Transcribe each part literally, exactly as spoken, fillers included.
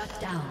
Shut down.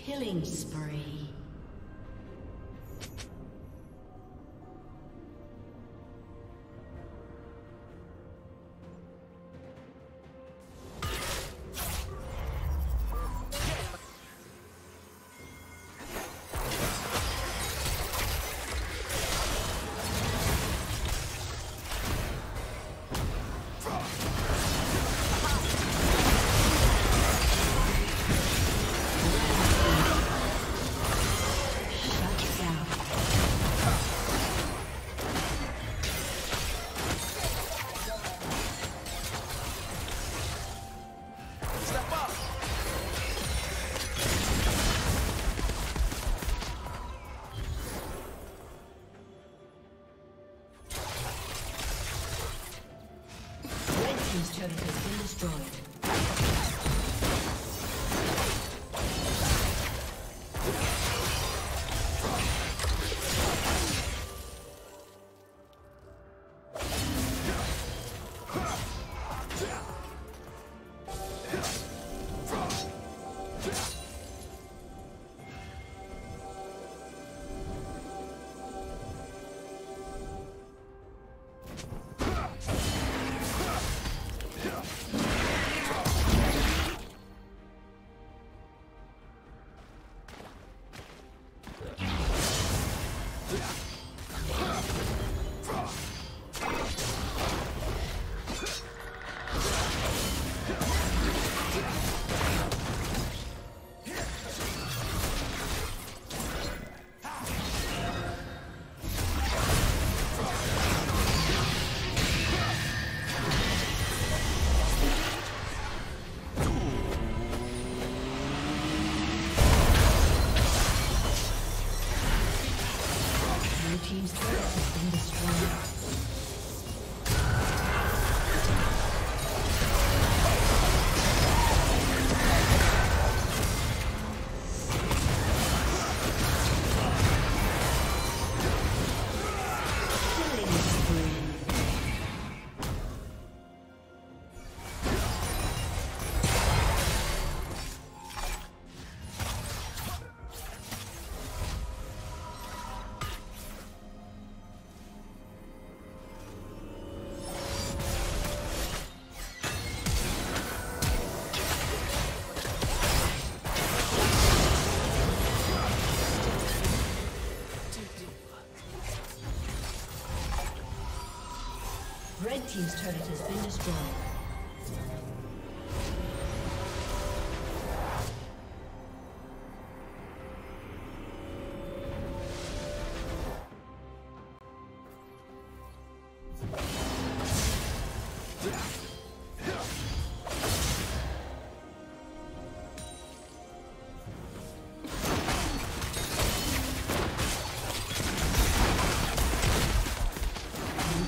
Killing spree. Yeah. Red team's turret has been destroyed.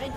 Red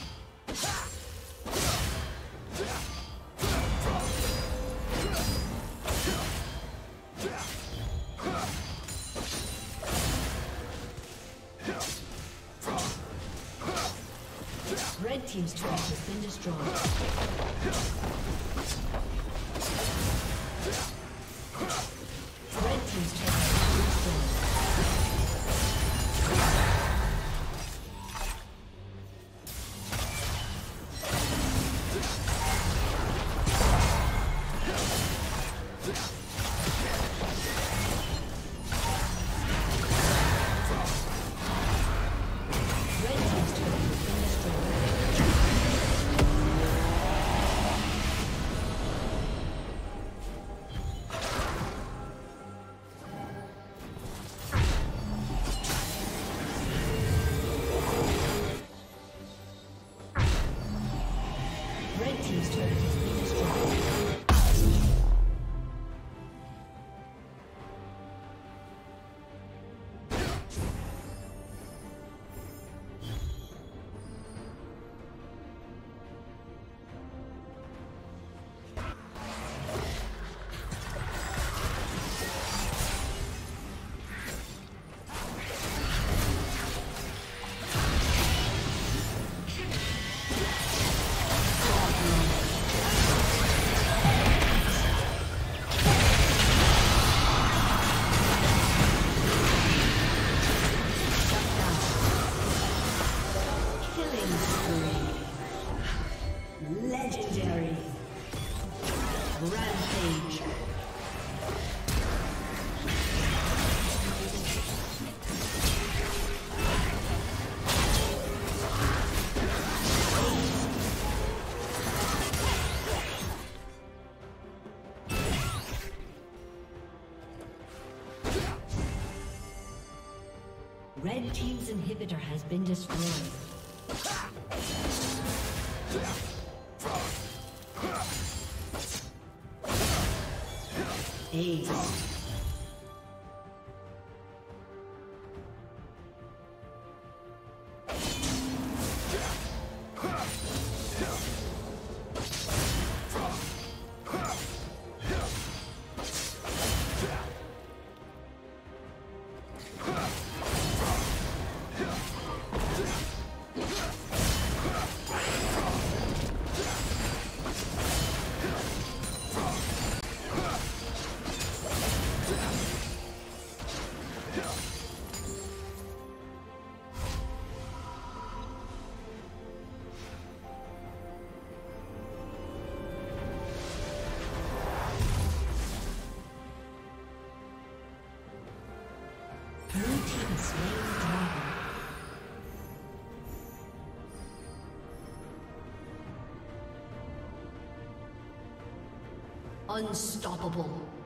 Red team's turret has been destroyed. team's turret has been destroyed. Red team's inhibitor has been destroyed. Ace. Unstoppable.